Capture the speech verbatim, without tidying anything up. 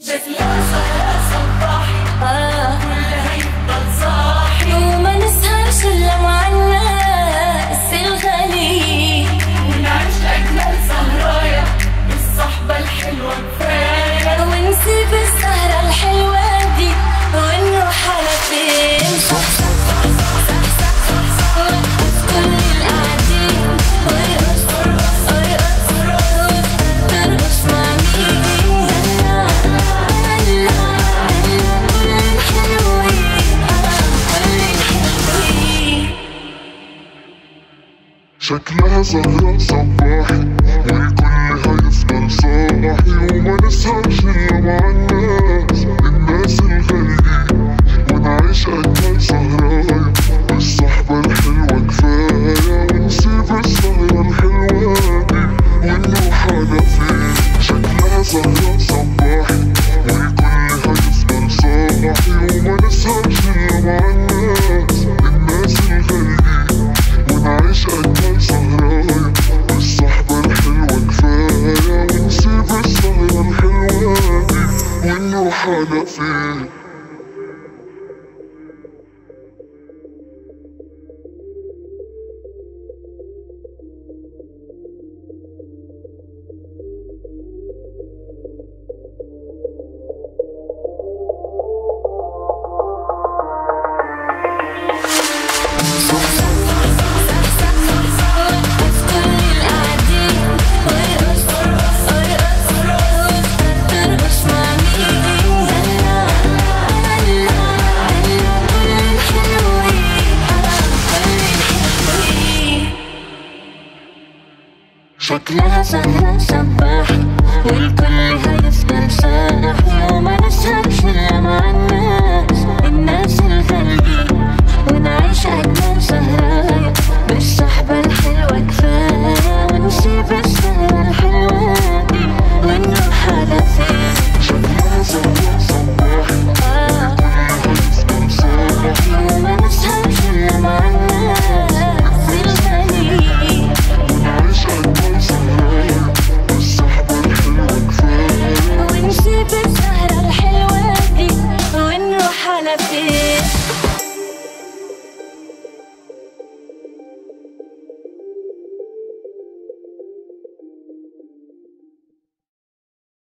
جثياسة صباحي آه كلها يفضل صاحي وما نسهرش إلا معنا السلغالي ونعيش أجمل سهرايا بالصحبة الحلوة كفاية ونسيب السهرة الحلوة دي ونروح على فين شكلها زهرة صباحي والكل هيفضل صاحي وما نسهرش إلا مع الناس الناس الغاليين ونعيش أجمل سهرايا بالصحبة الحلوة كفاية ونسيب السهرة الحلوة دي ونروح على فين شكلها زهرة صباحي والكل هيفضل صاحي وما نسهرش إلا مع الناس الناس الغاليين ونعيش أجمل سهرايا بالصحبة الحلوة كفاية ونسيب السهرة الحلوة دي ونروح على فين.